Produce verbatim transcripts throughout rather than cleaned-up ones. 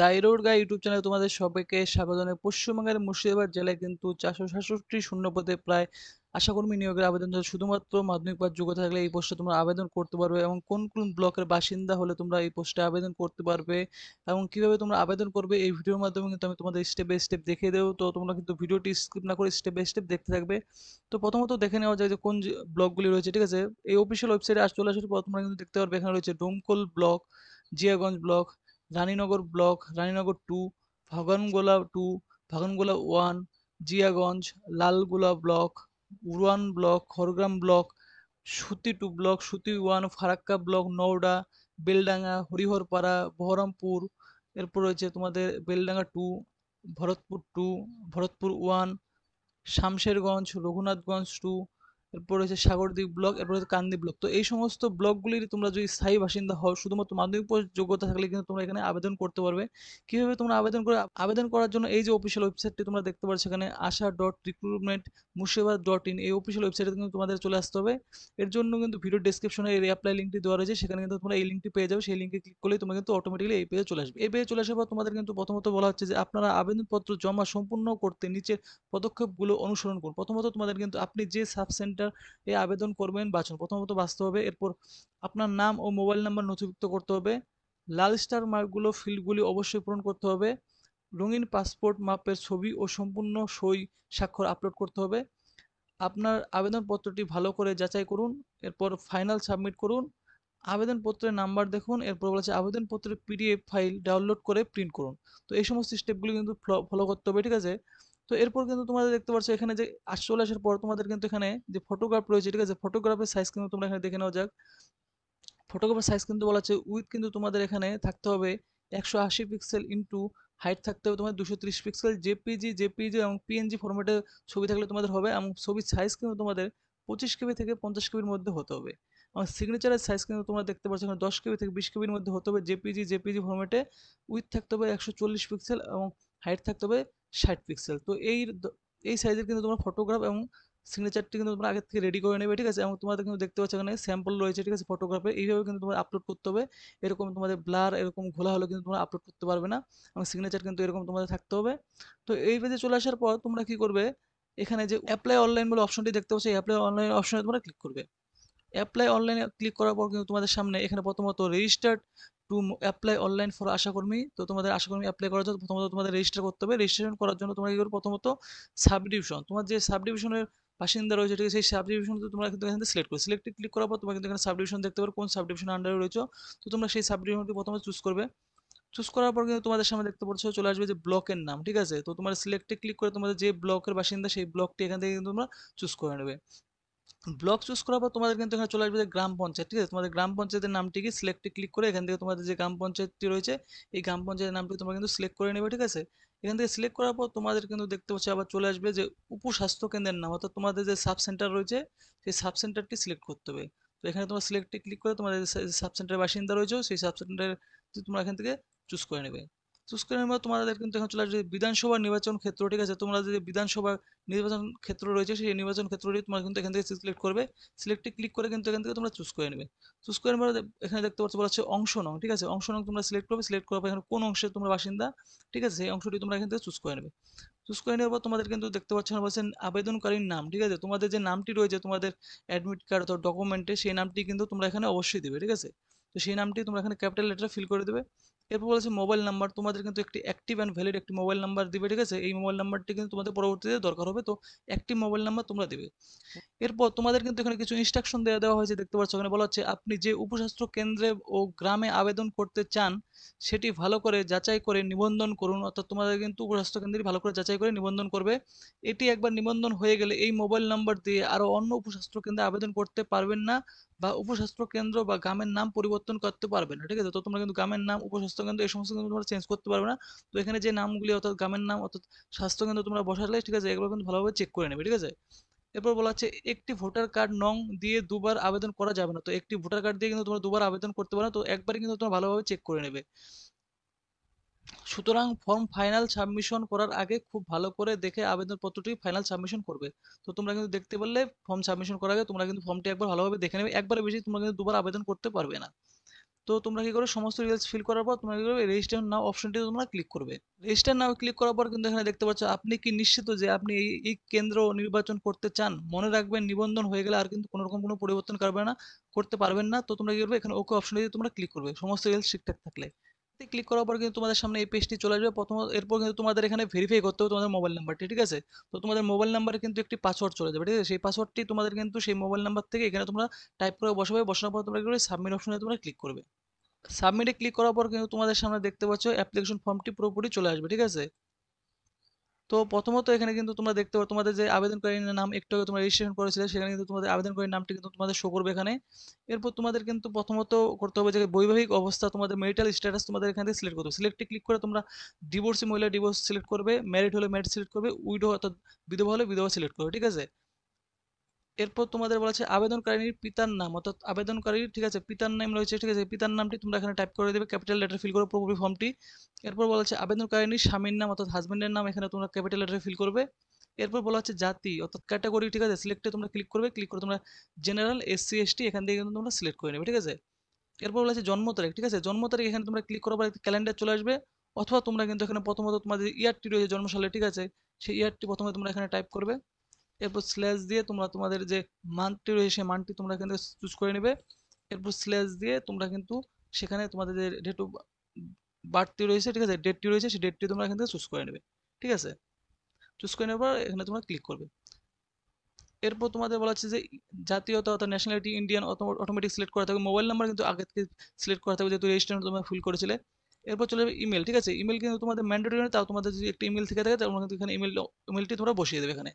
দাইরোড গাই YouTube চ্যানেলে তোমাদের সবাইকে স্বাগত জানাই। পশ্চিমবঙ্গের মুর্শিদাবাদ জেলায় কিন্তু চারশো সাতষট্টি শূন্য পদে প্রায় আশাকর্মী নিয়োগের আবেদন চলছে। শুধুমাত্র মাধ্যমিক পাস যোগ্যতা থাকলে এই পোস্টে তোমরা আবেদন করতে পারবে, এবং কোন কোন ব্লকের বাসিন্দা হলে তোমরা এই পোস্টে আবেদন করতে পারবে এবং কিভাবে তোমরা আবেদন করবে এই ভিডিওর মাধ্যমে কিন্তু আমি তোমাদের স্টেপ বাই স্টেপ দেখিয়ে দেবো। তো তোমরা কিন্তু ভিডিওটি স্কিপ না করে স্টেপ বাই স্টেপ দেখতে থাকবে। তো প্রথমত দেখে নেওয়া যায় যে কোন ব্লকগুলি রয়েছে। ঠিক আছে, এই অফিসিয়াল ওয়েবসাইটে আজ চলে আসার পর তোমরা কিন্তু দেখতে পারবে এখানে রয়েছে Domkal block, Jiaganj block, Raninagar block, Raninagar two, Bhagwangola two, Bhagwangola one, Jiaganj, Lalgola block, উরান block, Khargram block, Suti two block, Suti one, Farakka block, Nowda, Beldanga, Hariharpara, Baharampur, এরপর রয়েছে তোমাদের Beldanga two, Bharatpur two, Bharatpur one, Samserganj, Raghunathganj two, এরপর হচ্ছে সাগরদ্বীপ ব্লক, এরপর হচ্ছে কান্দি ব্লক। তো এই সমস্ত ব্লকগুলির তোমরা যদি স্থায়ী বাসিন্দা হও, শুধুমাত্র মাধ্যমিক পাস যোগ্যতা থাকলে কিন্তু তোমরা এখানে আবেদন করতে পারবে। কিভাবে তোমরা আবেদন করে আবেদন করার জন্য এই যে অফিসিয়াল ওয়েবসাইটটি তোমরা দেখতে পাচ্ছ এখানে Asha dot recruitment Murshidabad dot in, এই অফিসিয়াল ওয়েবসাইটে কিন্তু তোমাদের চলে আসতে হবে। এর জন্য কিন্তু ভিডিও ডিসক্রিপশনে এই অ্যাপ্লাই লিঙ্কটি দেওয়া রয়েছে, সেখানে কিন্তু তোমরা এই লিঙ্কটি পেয়ে যাবে। সেই লিঙ্কে ক্লিক করলে তোমরা কিন্তু অটোমেটিক্যালি এই পেজে চলে আসবে। এই পেজে চলে আসার পর তোমাদের কিন্তু প্রথমত বলা হচ্ছে যে আপনারা আবেদনপত্র জমা সম্পূর্ণ করতে নিচের পদক্ষেপগুলো অনুসরণ করুন। প্রথমত তোমাদের কিন্তু আপনি যে সাব সেন্টার এ আবেদন করবেন বাছুন, প্রথমত বাছতে হবে। এরপর আপনার নাম ও মোবাইল নাম্বার নথিভুক্ত করতে হবে। লাল স্টার মার্কগুলো ফিল্ডগুলি অবশ্যই পূরণ করতে হবে। রঙিন পাসপোর্ট মাপের ছবি ও সম্পূর্ণ সই স্বাক্ষর আপলোড করতে হবে। আপনার আবেদনপত্রটি ভালো করে যাচাই করুন, এরপর ফাইনাল সাবমিট করুন। আবেদনপত্রের নাম্বার দেখুন, এরপর বলেছে আবেদনপত্রের পিডিএফ ফাইল ডাউনলোড করে প্রিন্ট করুন। তো এই সমস্ত স্টেপগুলি কিন্তু ফলো করতে হবে। ঠিক আছে, তো এরপর কিন্তু তোমাদের দেখতে পাচ্ছ এখানে যে আজ চলে আসার পর তোমাদের কিন্তু এখানে যে ফটোগ্রাফ রয়েছে, ঠিক আছে, ফটোগ্রাফের সাইজ কিন্তু তোমরা এখানে দেখে নেওয়া যাক। ফটোগ্রাফের সাইজ কিন্তু বলা হচ্ছে উইথ কিন্তু তোমাদের এখানে থাকতে হবে একশো আশি পিক্সেল ইন্টু হাইট থাকতে হবে তোমাদের দুশো ত্রিশ পিক্সেল, জেপিজি জেপিজি এবং পিএনজি ফরম্যাটে ছবি থাকলে তোমাদের হবে, এবং ছবির সাইজ কিন্তু তোমাদের পঁচিশ কেবি থেকে পঞ্চাশ কেবির মধ্যে হতে হবে। আমার সিগনেচারের সাইজ কিন্তু তোমরা দেখতে পাচ্ছ এখানে দশ কেবি থেকে বিশ কেবির মধ্যে হতে হবে, জেপিজি জেপিজি ফরম্যাটে, উইথ থাকতে হবে একশো চল্লিশ পিক্সেল এবং হাইট থাকতে হবে ষাট পিক্সেল। তো এই এই সাইজের কিন্তু তোমরা ফটোগ্রাফ এবং সিগনেচারটি কিন্তু তোমরা আগে থেকে রেডি করে নেবে। ঠিক আছে, এবং তোমাদের কিন্তু দেখতে পাচ্ছ এখানে স্যাম্পল রয়েছে। ঠিক আছে, ফটোগ্রাফে এইভাবে কিন্তু তোমরা আপলোড করতে হবে। এরকম তোমাদের ব্লার এরকম ঘোলা হলে কিন্তু তোমরা আপলোড করতে পারবে না, এবং সিগনেচার কিন্তু এরকম তোমাদের থাকতে হবে। তো এই পেজে চলে আসার পর তোমরা কি করবে, এখানে যে অ্যাপ্লাই অনলাইন বলে অপশনটি দেখতে পাচ্ছ, এই অ্যাপ্লাই অনলাইন অপশনে তোমরা ক্লিক করবে। অ্যাপ্লাই অনলাইনে ক্লিক করার পর কিন্তু তোমাদের সামনে এখানে প্রথমত registered to apply online for আশাকর্মী। তো তোমাদের আশাকর্মী অ্যাপ্লাই করার জন্য প্রথমত তোমাদের রেজিস্টার করতে হবে। রেজিস্ট্রেশন করার জন্য তোমরা কি করবে, প্রথমত সাবডিভিশন, তোমার যে সাবডিভিশনের বাসিন্দা রয়েছে, ঠিক আছে, সেই সাবডিভিশন তো তোমরা কিন্তু এখান থেকে সিলেক্ট করবে। সিলেক্টে ক্লিক করার পর তোমরা কিন্তু এখানে সাবডিভিশন দেখতে পারো, কোন সাবডিভিশন আন্ডারে রয়েছে। তো তোমরা সেই সাবডিভিশনটি প্রথমে চুজ করবে। চুজ করার পর কিন্তু তোমাদের সামনে দেখতে পাচ্ছ চলে আসবে যে ব্লকের নাম। ঠিক আছে, তো তোমার সিলেক্টে ক্লিক করে তোমাদের যে ব্লকের বাসিন্দা সেই ব্লকটি এখান থেকে কিন্তু তোমরা চুজ করে নেবে। ব্লক চুজ করার পর তোমাদের কিন্তু এখানে চলে আসবে যে গ্রাম পঞ্চায়েত। ঠিক আছে, তোমাদের গ্রাম পঞ্চায়েতের নামটিকে সিলেক্টে ক্লিক করে এখান থেকে তোমাদের যে গ্রাম পঞ্চায়েতটি রয়েছে এই গ্রাম পঞ্চায়েতের নামটি তোমরা কিন্তু সিলেক্ট করে নেবে। ঠিক আছে, এখান থেকে সিলেক্ট করার পর তোমাদের কিন্তু দেখতে পাচ্ছ আবার চলে আসবে যে উপস্বাস্থ্য কেন্দ্রের নাম, অর্থাৎ তোমাদের যে সাব সেন্টার রয়েছে সেই সাব সেন্টারটি সিলেক্ট করতে হবে। তো এখানে তোমরা সিলেক্টে ক্লিক করে তোমাদের সাব সেন্টারের বাসিন্দা রয়েছে সেই সাব সেন্টারটি তোমরা এখান থেকে চুজ করে নেবে। চুজ করে নেওয়ার তোমাদের কিন্তু এখন চলে আসবে বিধানসভা নির্বাচন ক্ষেত্র। ঠিক আছে, তোমরা যে বিধানসভা নির্বাচন ক্ষেত্র রয়েছে সেই নির্বাচন ক্ষেত্রটি তোমরা কিন্তু এখান থেকে সিলেক্ট করবে। সিলেক্টে ক্লিক করে কিন্তু এখান থেকে তোমরা চুজ করে নেবে। চুজ করে নেওয়ার এখানে দেখতে পাচ্ছ বলা হচ্ছে অংশ নং। ঠিক আছে, অংশ নং তোমরা সিলেক্ট করবে। সিলেক্ট করার পর এখানে কোন অংশে তোমরা বাসিন্দা, ঠিক আছে, সেই অংশটি তোমরা এখান থেকে চুজ করে নেবে। চুজ করে নেওয়ার পর তোমাদের কিন্তু দেখতে পাচ্ছ বলছেন আবেদনকারীর নাম। ঠিক আছে, তোমাদের যে নামটি রয়েছে তোমাদের অ্যাডমিট কার্ড অথবা ডকুমেন্টে সেই নামটি কিন্তু তোমরা এখানে অবশ্যই দেবে। ঠিক আছে, তো সেই নামটি তোমরা এখানে ক্যাপিটাল লেটারে ফিল করে দেবে। এরপর বলেছে মোবাইল নাম্বার, তোমাদের কিন্তু একটি অ্যাক্টিভ অ্যান্ড ভ্যালিড একটি মোবাইল নাম্বার দিবে। ঠিক আছে, এই মোবাইল নাম্বারটি কিন্তু তোমাদের পরবর্তীতে দরকার হবে, তো অ্যাক্টিভ মোবাইল নাম্বার তোমরা দিবে। এরপর তোমাদের কিন্তু এখানে কিছু ইনস্ট্রাকশন দেওয়া দেওয়া হয়েছে, দেখতে পাচ্ছ এখানে বলা হচ্ছে আপনি যে উপস্বাস্থ্য কেন্দ্রে ও গ্রামে আবেদন করতে চান সেটি ভালো করে যাচাই করে নিবন্ধন করুন। অর্থাৎ তোমাদের কিন্তু উপস্বাস্থ্য কেন্দ্রে ভালো করে যাচাই করে নিবন্ধন করবে। এটি একবার নিবন্ধন হয়ে গেলে এই মোবাইল নাম্বার দিয়ে আরও অন্য উপস্বাস্থ্য কেন্দ্রে আবেদন করতে পারবেন না, বা উপস্বাস্থ্য কেন্দ্র বা গ্রামের নাম পরিবর্তন করতে পারবে না। ঠিক আছে, তো তোমরা কিন্তু গ্রামের নাম, উপস্বাস্থ্য কেন্দ্র, এই সমস্ত কিন্তু তোমরা চেঞ্জ করতে পারবে না। তো এখানে যে নামগুলি অর্থাৎ গ্রামের নাম অর্থাৎ স্বাস্থ্য কেন্দ্র তোমরা বসালে, ঠিক আছে, এগুলো কিন্তু ভালোভাবে চেক করে নেবে। ঠিক আছে, এরপর বলা হচ্ছে একটি ভোটার কার্ড নং দিয়ে দুবার আবেদন করা যাবে না। তো একটি ভোটার কার্ড দিয়ে কিন্তু তোমরা দুবার আবেদন করতে পারো না, তো একবারই কিন্তু তোমরা ভালোভাবে চেক করে নেবে। সুতরাং ফর্ম ফাইনাল সাবমিশন করার আগে খুব ভালো করে দেখে আবেদনপত্রটি ফাইনাল সাবমিশন করবে। তো তোমরা কিন্তু দেখতে পারলে ফর্ম সাবমিশন করার আগে তোমরা কিন্তু ফর্মটি একবার ভালোভাবে দেখে নেবে। একবারে বেশি তোমরা কিন্তু দুবার আবেদন করতে পারবে না। তো তোমরা কি করবে, সমস্ত রিলস ফিল করার পর তোমরা কি করবে, রেজিস্টার নাও অপশনটি তোমরা ক্লিক করবে। রেজিস্টার নাও ক্লিক করার পর কিন্তু এখানে দেখতে পাচ্ছ আপনি কি নিশ্চিত যে আপনি এই এই কেন্দ্র নির্বাচন করতে চান। মনে রাখবেন নিবন্ধন হয়ে গেলে আর কিন্তু কোনো রকম কোনো পরিবর্তন করবে না, করতে পারবেন না। তো তোমরা কি করবে, এখানে ওকে অপশনটিতে তোমরা ক্লিক করবে সমস্ত রিলস ঠিকঠাক থাকলে। ক্লিক করার পর কিন্তু তোমাদের সামনে এই পেজটি চলে আসবে। প্রথম এরপর কিন্তু তোমাদের এখানে ভেরিফাই করতে হবে তোমাদের মোবাইল নাম্বারটি, ঠিক আছে। তো তোমাদের মোবাইল নাম্বারে কিন্তু একটি পাসওয়ার্ড চলে যাবে, ঠিক আছে। সেই পাসওয়ার্ডটি তোমাদের কিন্তু সেই মোবাইল নাম্বার থেকে এখানে তোমরা টাইপ করে বসাবে। বসানোর পর তোমরা করে সাবমিট অপশনে তোমরা ক্লিক করবে। সাবমিটে ক্লিক করার পর কিন্তু তোমাদের সামনে দেখতে পাচ্ছ অ্যাপ্লিকেশন ফর্মটি পুরোপুরি চলে আসবে, ঠিক আছে। তো প্রথমত এখানে কিন্তু তোমরা দেখতে পাবে তোমাদের যে আবেদনকারীর নাম একটু আগে তোমরা রেজিস্ট্রেশন করেছিলে, সেখানে কিন্তু তোমাদের আবেদনকারীর নামটি কিন্তু তোমাদের শো করবে এখানে। এরপর তোমাদের কিন্তু প্রথমত করতে হবে যে বৈবাহিক অবস্থা, তোমাদের মেরিটাল স্ট্যাটাস তোমাদের এখানে সিলেক্ট করতে হবে। সিলেক্টে ক্লিক করে তোমরা ডিভোর্সি মহিলা ডিভোর্স সিলেক্ট করবে, ম্যারিড হলে ম্যারিড সিলেক্ট করবে, উইডো অর্থাৎ বিধবা হলে বিধবা সিলেক্ট করবে, ঠিক আছে। এরপর তোমাদের বলা আছে আবেদনকারীর পিতার নাম, অর্থাৎ আবেদনকারীর, ঠিক আছে, পিতার নাম রয়েছে, ঠিক আছে। পিতার নামটি তোমরা এখানে টাইপ করে দেবে, ক্যাপিটাল লেটার ফিল করে পুরোপুরি ফর্মটি। এরপর বলা আছে আবেদনকারীর স্বামীর নাম অর্থাৎ হাজবেন্ডের নাম, এখানে তোমরা ক্যাপিটাল লেটার ফিল করবে। এরপর বলা আছে জাতি অর্থাৎ ক্যাটাগরি, ঠিক আছে। সিলেক্টে তোমরা ক্লিক করবে, ক্লিক করে তোমরা জেনারেল এসসি এসটি এখান থেকে কিন্তু তোমরা সিলেক্ট করে নেবে, ঠিক আছে। এরপর বলা আছে জন্ম তারিখ, ঠিক আছে। জন্ম তারিখ এখানে তোমরা ক্লিক করার পর একটা ক্যালেন্ডার চলে আসবে, অথবা তোমরা কিন্তু এখানে প্রথমত তোমাদের ইয়ারটি রয়েছে জন্মসালে, ঠিক আছে, সেই ইয়ারটি প্রথমে তোমরা এখানে টাইপ করবে। এরপর স্ল্যাশ দিয়ে তোমরা তোমাদের যে মান্থটি রয়েছে সেই মান্থটি তোমরা এখান থেকে চুজ করে নেবে। এরপর স্ল্যাশ দিয়ে তোমরা কিন্তু সেখানে তোমাদের যে ডেট অফ বার্থটি রয়েছে, ঠিক আছে, ডেটটি রয়েছে, সেই ডেটটি তোমরা এখান থেকে চুজ করে নেবে, ঠিক আছে। চুজ করে নেওয়ার পর এখানে তোমরা ক্লিক করবে। এরপর তোমাদের বলা হচ্ছে যে জাতীয়তা অর্থাৎ ন্যাশনালিটি ইন্ডিয়ান অটোমেটিক সিলেক্ট করা থাকবে। মোবাইল নাম্বার কিন্তু আগে থেকে সিলেক্ট করা থাকবে, যেহেতু রেজিস্ট্রেশন তোমরা ফুল করেছিলে। এরপর চলে যাবে ইমেল, ঠিক আছে। ইমেল কিন্তু তোমাদের ম্যান্ডেটরি না, তাও তোমাদের যদি একটা ইমেল থেকে থাকে তোমরা কিন্তু এখানে ইমেল ইমেলটি তোমরা বসিয়ে দেবে এখানে।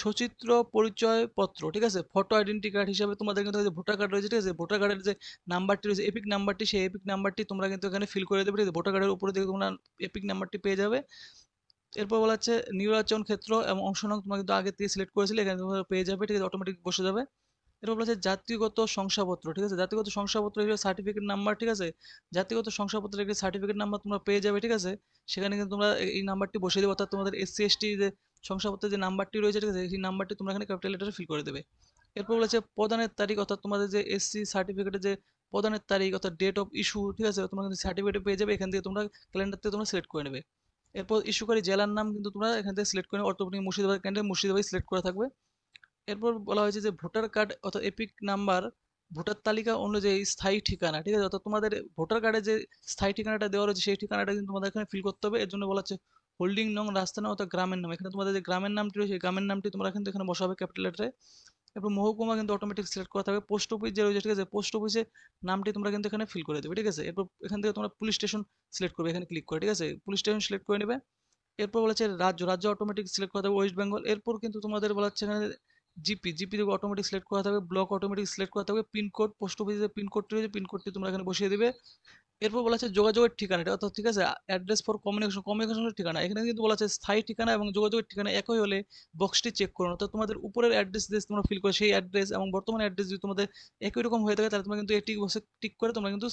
সচিত্র পরিচয় পত্র, ঠিক আছে, ফটো আইডেন্টি কার্ড হিসাবে তোমাদের কিন্তু ভোটার কার্ড রয়েছে, ঠিক আছে। ভোটার কার্ডের যে নাম্বারটি রয়েছে এপিক নাম্বারটি, সেই এপিক নাম্বারটি তোমরা কিন্তু এখানে ফিল করে দেবে, ঠিক আছে। ভোটার কার্ডের উপরে থেকে তোমরা এপিক নাম্বারটি পেয়ে যাবে। এরপর বলা হচ্ছে নির্বাচন ক্ষেত্র এবং অংশ নাম তোমরা কিন্তু আগে থেকে সিলেক্ট করেছিলে, এখানে তোমরা পেয়ে যাবে, ঠিক আছে, অটোমেটিক বসে যাবে। এরপর বলা হচ্ছে জাতিগত শংসাপত্র, ঠিক আছে, জাতিগত শংসাপত্র হিসেবে সার্টিফিকেট নাম্বার, ঠিক আছে, জাতিগত শংসাপত্রের একটি সার্টিফিকেট নাম্বার তোমরা পেয়ে যাবে, ঠিক আছে। সেখানে কিন্তু তোমরা এই নাম্বারটি বসিয়ে দেবে, অর্থাৎ তোমাদের এসসি এসটি যে শংসাপত্রের যে নাম্বারটি রয়েছে, ঠিক আছে, সেই নাম্বারটি তোমরা এখানে ক্যাপিটাল লেটারে ফিল করে দেবে। এরপর বলেছে প্রদানের তারিখ, অর্থাৎ তোমাদের যে এসসি সার্টিফিকেটের যে প্রদানের তারিখ অর্থাৎ ডেট অফ ইস্যু, ঠিক আছে, তোমরা কিন্তু সার্টিফিকেট পেয়ে যাবে, এখান থেকে তোমরা ক্যালেন্ডার থেকে তোমরা সিলেক্ট করে নেবে। এরপর ইস্যুকারী জেলার নাম কিন্তু তোমরা এখান থেকে সিলেক্ট করে নেবে, অটোমেটিক মুর্শিদাবাদ ক্যান্ডে মুর্শিদাবাদ সিলেক্ট করা থাকবে। এরপর বলা হয়েছে যে ভোটার কার্ড অর্থাৎ এপিক নাম্বার, ভোটার তালিকা অনুযায়ী স্থায়ী ঠিকানা, ঠিক আছে, অর্থাৎ তোমাদের ভোটার কার্ডে যে স্থায়ী ঠিকানাটা দেওয়া রয়েছে সেই ঠিকানাটা কিন্তু তোমাদের এখানে ফিল করতে হবে। এর জন্য বলা হচ্ছে হোল্ডিং নং রাস্তা নাম অর্থাৎ গ্রামের নাম, এখানে তোমাদের যে গ্রামের নামটি রয়েছে সেই গ্রামের নামটি তোমরা কিন্তু এখানে বসাবে ক্যাপিটাল লেটারে। এরপর মহকুমা কিন্তু অটোমেটিক সিলেক্ট করা থাকবে। পোস্ট অফিস যে রয়েছে, ঠিক আছে, পোস্ট অফিসের নামটি তোমরা কিন্তু এখানে ফিল করে দেবে, ঠিক আছে। এরপর এখান থেকে তোমরা পুলিশ স্টেশন সিলেক্ট করবে এখানে ক্লিক করে, ঠিক আছে, পুলিশ স্টেশন সিলেক্ট করে নেবে। এরপর বলা হচ্ছে রাজ্য, রাজ্য অটোমেটিক সিলেক্ট করা থাকবে ওয়েস্ট বেঙ্গল। এরপর কিন্তু তোমাদের বলা হচ্ছে এখানে জিপি, জিপি অটোমেটিক সিলেক্ট করা থাকবে, ব্লক অটোমেটিক সিলেক্ট করা থাকবে, পিনকোড, পোস্ট অফিসে পিনকোডটি রয়েছে পিনকোডটি তোমরা এখানে বসিয়ে দেবে। এরপর বলা আছে যোগাযোগের ঠিকানাটা অর্থাৎ, ঠিক আছে, অ্যাড্রেস ফর কমিউনিকেশন, কমিউনিকেশনের ঠিকানা, এখানে কিন্তু বলা আছে স্থায়ী ঠিকানা এবং যোগাযোগের ঠিকানা একই হলে বক্সটি চেক করো, অর্থাৎ তোমাদের উপরের অ্যাড্রেস দিয়ে তোমরা ফিল করে সেই অ্যাড্রেস এবং বর্তমান অ্যাড্রেস যদি তোমাদের একই রকম হয়ে থাকে তাহলে তোমরা কিন্তু এটি বক্সে টিক করে তোমরা কিন্তু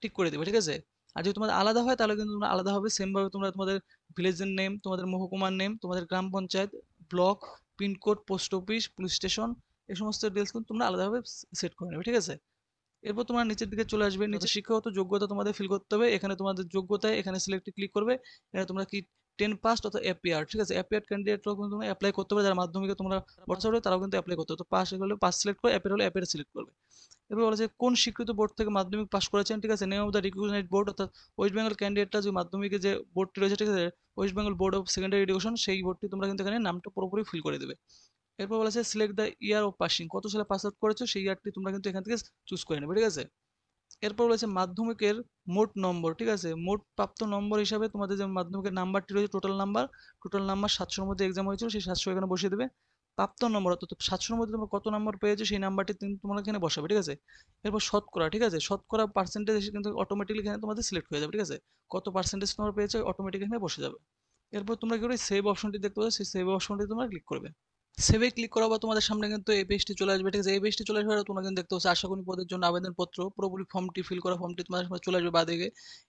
টিক করে দেবে, ঠিক আছে। আর যদি তোমাদের আলাদা হয় তাহলে কিন্তু তোমরা আলাদাভাবে সেমভাবে তোমরা তোমাদের ভিলেজের নেম, তোমাদের মহকুমার নেম, তোমাদের গ্রাম panchayat, block, pincode, post office, police station, এই সমস্ত ডিটেলস কিন্তু তোমরা আলাদাভাবে সেট করে নেবে, ঠিক আছে। এরপর তোমরা নিচের দিকে চলে আসবে, নিচে শিক্ষাগত যোগ্যতা তোমাদের ফিল করতে হবে। এখানে তোমাদের যোগ্যতায় এখানে সিলেক্টে ক্লিক করবে, এখানে তোমরা কি টেন পাস অর্থাৎ এপিআর, ঠিক আছে, এপিআর ক্যান্ডিডেটরাও কিন্তু তোমরা অ্যাপ্লাই করতে হবে, যারা মাধ্যমিকে তোমরা বছর হবে তারাও কিন্তু অ্যাপ্লাই করতে হবে। তো পাস হলে পাস সিলেক্ট করবে, এপিআর হলে এপিআর সিলেক্ট করবে। এরপর বলা হচ্ছে কোন স্বীকৃত বোর্ড থেকে মাধ্যমিক পাস করেছেন, ঠিক আছে, name of the recognised board, অর্থাৎ ওয়েস্ট বেঙ্গল ক্যান্ডিডেটরা যে মাধ্যমিকে যে বোর্ডটি রয়েছে, ঠিক আছে, West Bengal board of secondary education, সেই বোর্ডটি তোমরা কিন্তু এখানে নামটা পুরোপুরি ফিল করে দেবে। এরপর বলা আছে select the year of passing, কত সালে পাস আউট করেছো সেই ইয়ারটি তোমরা কিন্তু এখান থেকে চুজ করে নেবে, ঠিক আছে। এরপর বলেছে মাধ্যমিকের মোট নম্বর, ঠিক আছে, মোট প্রাপ্ত নম্বর হিসাবে তোমাদের যে মাধ্যমিকের নাম্বারটি রয়েছে টোটাল নাম্বার, টোটাল নাম্বার সাতশোর মধ্যে এক্সাম হয়েছিল, সেই সাতশো এখানে বসিয়ে দেবে। প্রাপ্ত নম্বর অর্থাৎ সাতশোর মধ্যে তোমরা কত নম্বর পেয়েছো সেই নাম্বারটি তোমরা এখানে বসাবে, ঠিক আছে। এরপর শতকরা, ঠিক আছে, শতকরা পার্সেন্টেজ কিন্তু অটোমেটিকলি এখানে তোমাদের সিলেক্ট হয়ে যাবে, ঠিক আছে, কত পার্সেন্টেজ তোমরা পেয়েছো অটোমেটিক এখানে বসে যাবে। এরপর তোমরা কি করে সেভ অপশনটি দেখতে পাচ্ছ, সেই সেভ অপশনটি তোমরা ক্লিক করবে। সেভে ক্লিক করার পর তোমাদের সামনে কিন্তু এই পেজটি চলে আসবে, ঠিক আছে। এই পেজটি চলে আসবে, তোমরা কিন্তু দেখতে পাচ্ছ আশা কর্মী পদের জন্য আবেদনপত্র পুরোপুরি ফর্মটি ফিল করা ফর্মটি তোমাদের সামনে চলে আসবে বাঁদিকে।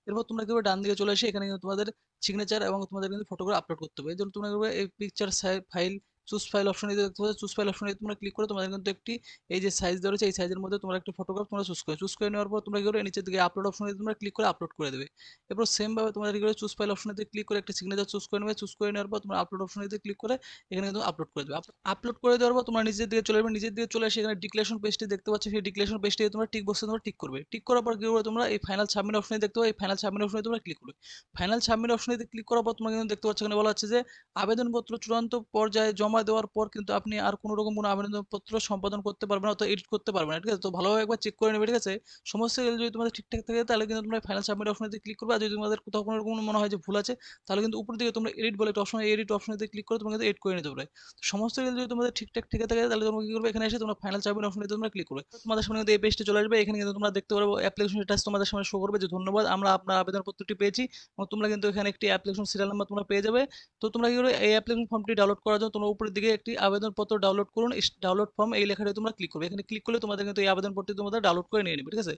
এরপর তোমরা কি ডান দিকে চলে আসে, এখানে কিন্তু তোমাদের সিগনেচার এবং তোমাদের কিন্তু ফটোগুলো আপলোড করতে হবে। এই জন্য তোমরা এই picture file choose file option এতে দেখতে পাচ্ছ, চুজ ফাইল অপশন এতে তোমরা ক্লিক করে তোমাদের কিন্তু একটি এই যে সাইজ দেওয়া রয়েছে এই সাইজের মধ্যে তোমরা একটা ফটোগ্রাফ তোমরা চুজ করে চুজ করে নেওয়ার পর তোমরা কি করবে নিচের দিকে আপলোড অপশন এতে তোমরা ক্লিক করে আপলোড করে দেবে। এরপর সেম ভাবে তোমরা কি করে চুজ ফাইল অপশন এতে ক্লিক করে একটা সিগনেচার চুজ করে নেবে, চুজ করে নেওয়ার পর তোমরা আপলোড অপশন এতে ক্লিক করে এখানে কিন্তু আপলোড করে দেবে। আপলোড করে দেওয়ার পর তোমরা নিচের দিকে চলে যাবে, নিচের দিকে চলে এসে এখানে ডিক্লারেশন পেজটি দেখতে পাচ্ছ, সেই ডিক্লারেশন পেজটি তোমরা টিক বক্সে তোমরা টিক করবে। টিক করার পর কি করবে তোমরা এই ফাইনাল সাবমিট অপশনে দেখতে পাবে, এই ফাইনাল সাবমিট অপশনে তোমরা ক্লিক করবে। ফাইনাল সাবমিট অপশনে ক্লিক করার পর তোমরা কিন্তু দেখতে পাচ্ছ এখানে বলা হচ্ছে যে আবেদনপত্র চূড়ান্ত পর্যায়ে জমা দেওয়ার পর কিন্তু আপনি আর কোনো রকম কোনো আবেদনপত্র সম্পাদন করতে পারবেন না অথবা এডিট করতে পারবেন না, ঠিক আছে। তো ভালোভাবে একবার চেক করে নেবে, ঠিক আছে। সমস্ত যদি তোমাদের ঠিকঠাক থাকে তাহলে কিন্তু তোমরা ফাইনাল সাবমিট অপশনে ক্লিক করবে, আর যদি তোমাদের কোথাও কোনো রকম মনে হয় যে ভুল আছে তাহলে কিন্তু উপর দিকে তোমরা এডিট বলে একটা অপশন, এডিট অপশনে ক্লিক করে তোমরা কিন্তু এডিট করে নিতে পারবে। সমস্ত যদি তোমাদের ঠিকঠাক থেকে থাকে তাহলে তোমরা কি করবে এখানে এসে তোমরা ফাইনাল সাবমিট অপশনে তোমরা ক্লিক করবে। তোমাদের সামনে কিন্তু এই পেজটি চলে আসবে, এখানে কিন্তু তোমরা দেখতে পারবে অ্যাপ্লিকেশন টাচ তোমাদের সামনে শো করবে যে ধন্যবাদ আমরা আপনার আবেদনপত্রটি পেয়েছি, এবং তোমরা কিন্তু এখানে একটি অ্যাপ্লিকেশন সিরিয়াল নাম্বার তোমরা পেয়ে যাবে। তো তোমরা কি করবে এই অ্যাপ্লিকেশন ফর্মটি ডাউনলোড করার জন্য তোমরা উপরের দিকে একটি আবেদনপত্র ডাউনলোড করুন ডাউনলোড ফর্ম এই লেখাটি তোমরা ক্লিক করবে। এখানে ক্লিক করলে তোমাদের কিন্তু এই আবেদনপত্রটি তোমরা ডাউনলোড করে নিয়ে নেবে, ঠিক আছে।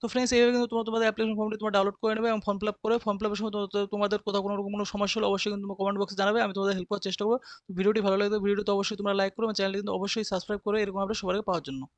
তো ফ্রেন্ডস এইভাবে কিন্তু তোমরা তোমাদের অ্যাপ্লিকেশন ফর্মটি তোমরা ডাউনলোড করে নেবে, এবং ফর্ম ফিল আপ করে ফর্ম ফিল আপের সময় তোমাদের কোথাও কোনো রকম কোনো সমস্যা হলে অবশ্যই কিন্তু তোমরা কমেন্ট বক্সে জানাবে, আমি তোমাদের হেল্প করার চেষ্টা করবো। ভিডিওটি ভালো লাগলে ভিডিওটি অবশ্যই তোমরা লাইক করো, চ্যানেলটি কিন্তু অবশ্যই সাবস্ক্রাইব করে এরকম আপডেট সবাইকে পাওয়ার জন্য।